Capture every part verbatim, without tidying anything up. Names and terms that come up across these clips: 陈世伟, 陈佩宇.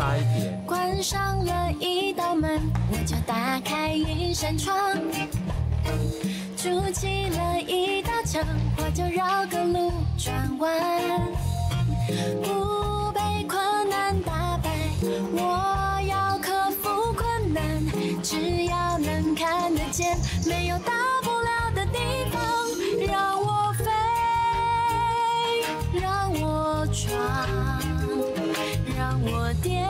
大一点。关上了一道门，我就打开一扇窗。筑起了一道墙，我就绕个路转弯。不被困难打败，我要克服困难。只要能看得见，没有到不了的地方。让我飞，让我闯。 让我跌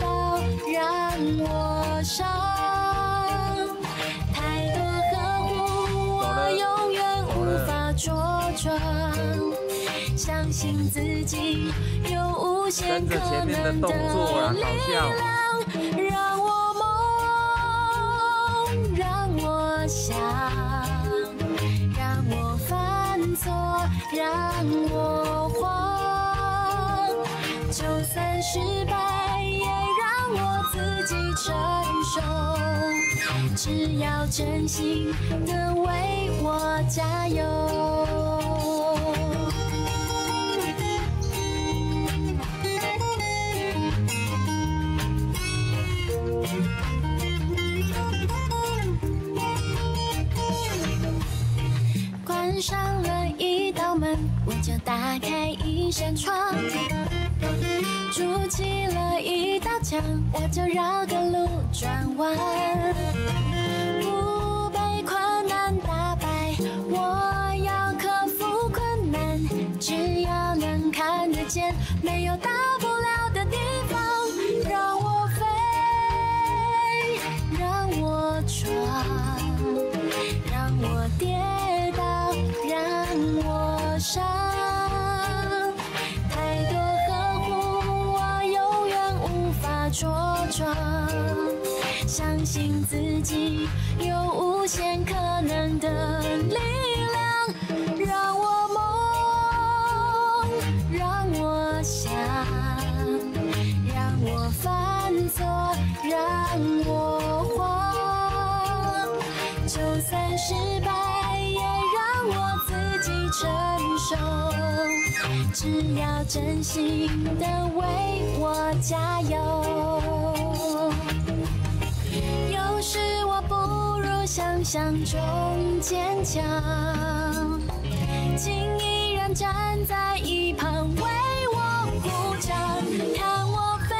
倒，让我伤，太多呵护我永远无法茁壮。相信自己有无限可能的力量，让我梦，让我想，让我犯错，让我慌。 就算失败，也让我自己承受。只要真心的为我加油。关上了一道门，我就打开一扇窗。 筑起了一道墙，我就绕个路转弯。不被困难打败，我要克服困难。只要能看得见，没有到不了的地方。让我飞，让我闯，让我跌倒，让我伤。 茁壮，相信自己有无限可能的力量。让我梦，让我想，让我犯错，让我慌。就算失败，也让我自己承受。 只要真心的为我加油。有时我不如想象中坚强，请依然站在一旁为我鼓掌。看我飞，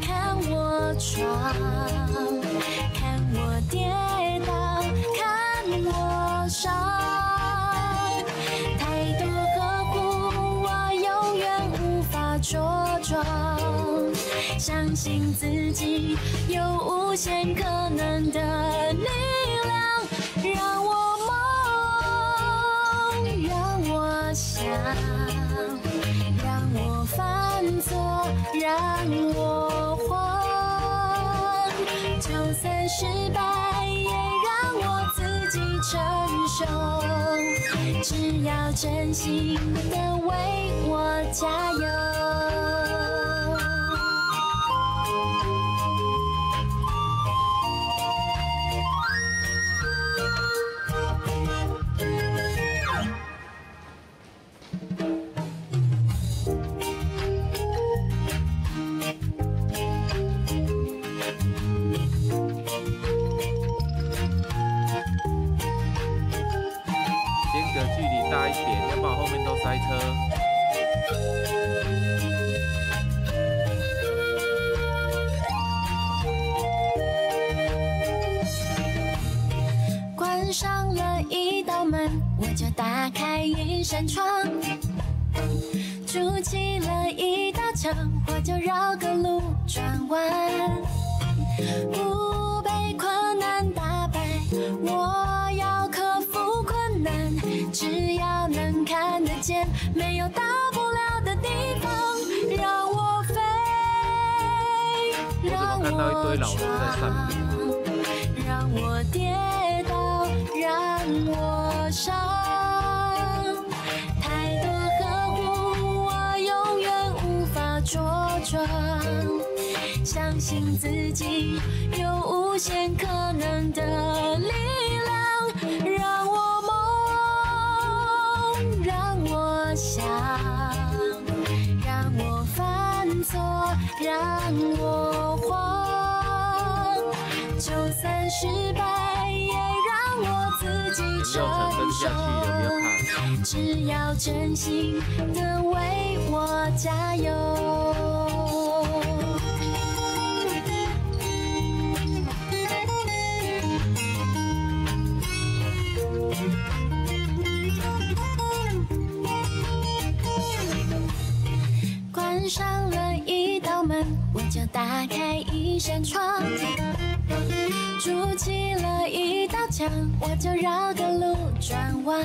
看我闯，看我跌倒，看我伤。 茁壮，相信自己有无限可能的力量。让我梦，让我想，让我犯错，让我慌。就算失败，也让我自己承受。只要真心的为我加油。 关上了一道门，我就打开一扇窗。筑起了一道墙，我就绕个路转弯。不被困难打败，我要克服困难。只要能看得见，没有到不了的地方。让我飞，让我闯，让我跌。 让我伤，太多呵护我永远无法茁壮。相信自己有无限可能的力量，让我梦，让我想，让我犯错。让我晃，就算失败也让我自己承受。只要真心的为我加油。 关上了一道门，我就打开一扇窗；筑起了一道墙，我就绕个路转弯。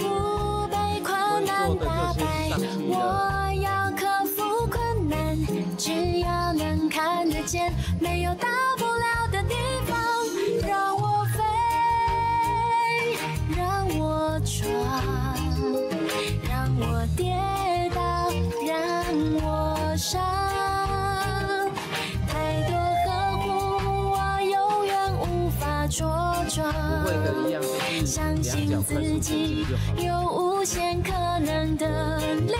不被困难打败，我要克服困难。只要能看得见，没有到不了的地方。让我飞，让我闯，让我颠。 伤，太多呵护我永远无法茁壮。相信自己有无限可能的力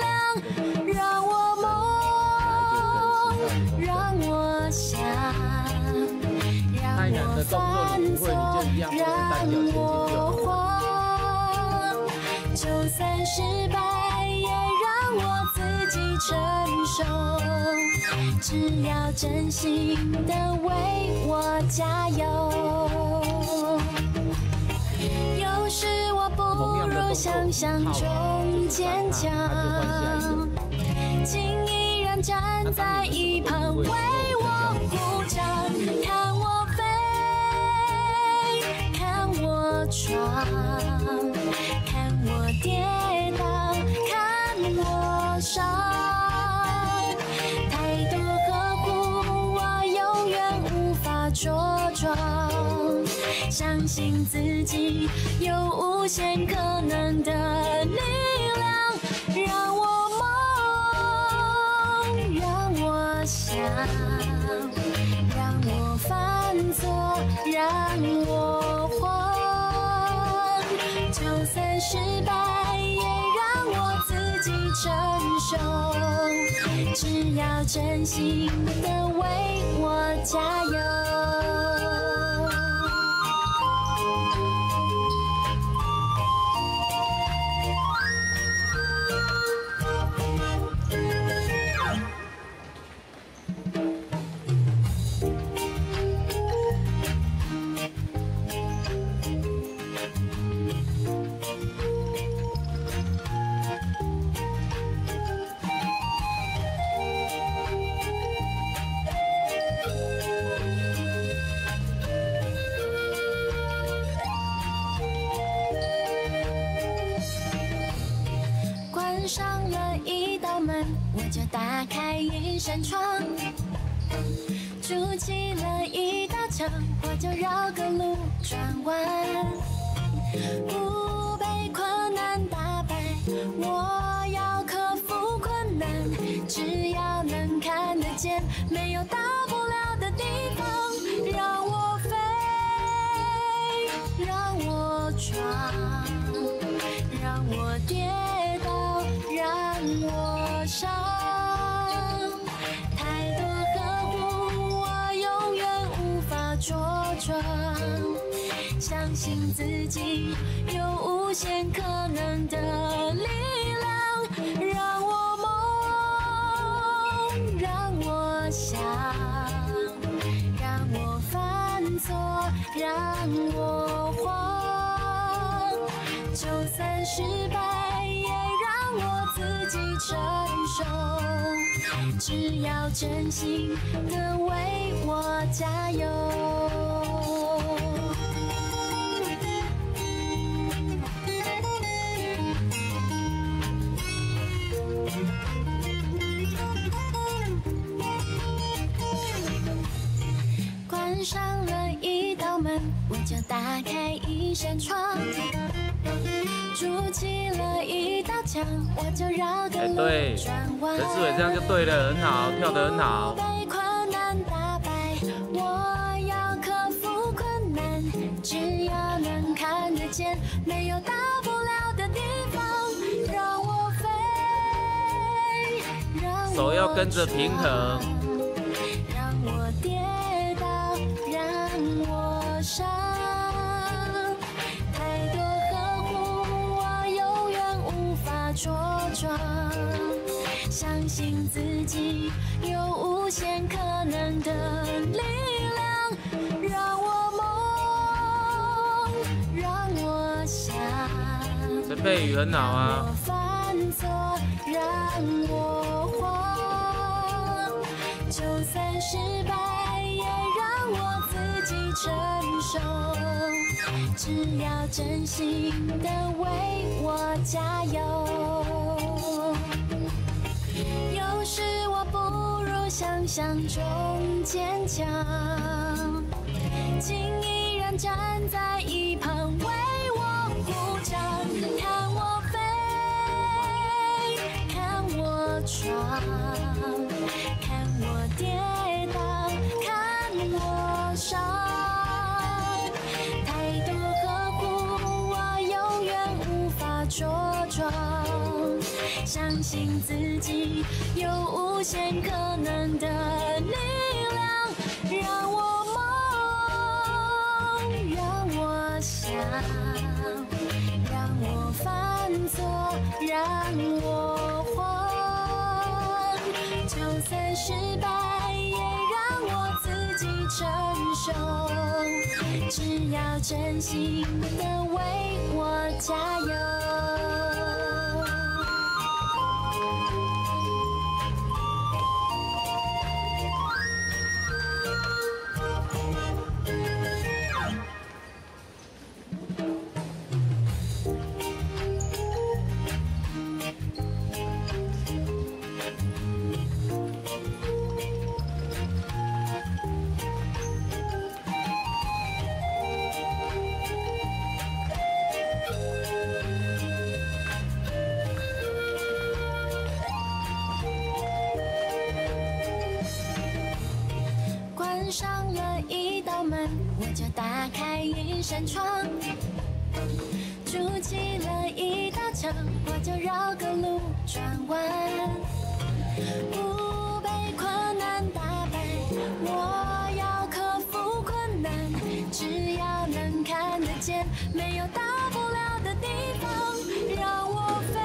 量，让我梦，让我想，让我犯错，让我慌，就算失败也让我自己承。 只要真心的为我加油。有时我不如想象中坚强，请依然站在一旁为我鼓掌。看我飞，看我闯，看我跌倒，看我伤。 茁壮，相信自己有无限可能的力量，让我梦，让我想，让我犯错，让我慌，就算失败也让我自己承受，只要真心的为我加油。 上了一道门，我就打开一扇窗；筑起了一道墙，我就绕个路转弯。不被困难打败，我要克服困难。只要能看得见，没有到不了的地方。让我飞，让我闯，让我跌。 我伤，太多呵护我永远无法茁壮。相信自己有无限可能的力量，让我梦，让我想，让我犯错，让我慌，就算失败。 承受，只要真心的为我加油。关上了一道门，我就打开一扇窗。 筑起了一道墙，我就绕个路转弯。陈世伟这样就对了，很好，跳得很好。被困难打败，我要克服困难。只要能看得见，没有到不了的地方。让我飞，让我要跟着平衡。让我跌倒，让我伤，太多呵护我永远无法茁壮。相信自己有无限可能的力量，让我梦，让我想。陈佩宇很好啊。 让我慌，就算失败也让我自己承受。只要真心的为我加油。有时我不如想象中坚强，请依然站在一旁为我鼓掌。看我。 看我跌倒，看我伤，太多呵护我永远无法茁壮。相信自己有无限可能的力量，让我梦，让我想，让我犯错，让我慌。 就算失败，也让我自己承受。只要真心的为我加油。 关上了一道门，我就打开一扇窗；筑起了一道墙，我就绕个路转弯。不被困难打败，我要克服困难。只要能看得见，没有到不了的地方。让我飞，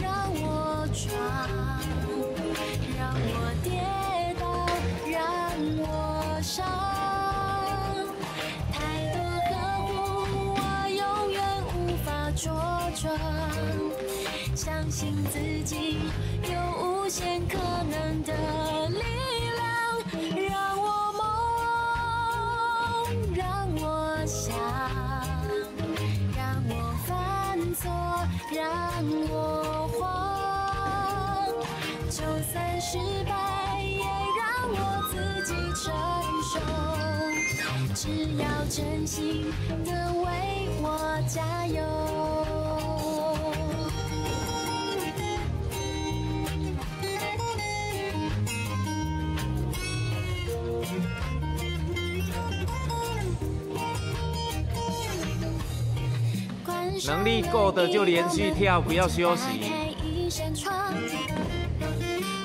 让我闯，让我跌。 伤，太多呵护我永远无法茁壮。相信自己有无限可能的力量，让我梦，让我想，让我犯错，让我慌。就算失败，也让我自己承。 只要真心的为我加油。能力够的就连续跳，不要休息。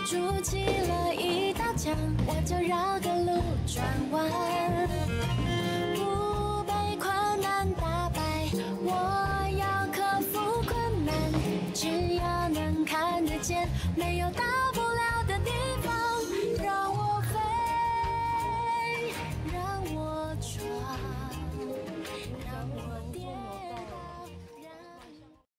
筑起了一道墙，我就绕个路转弯。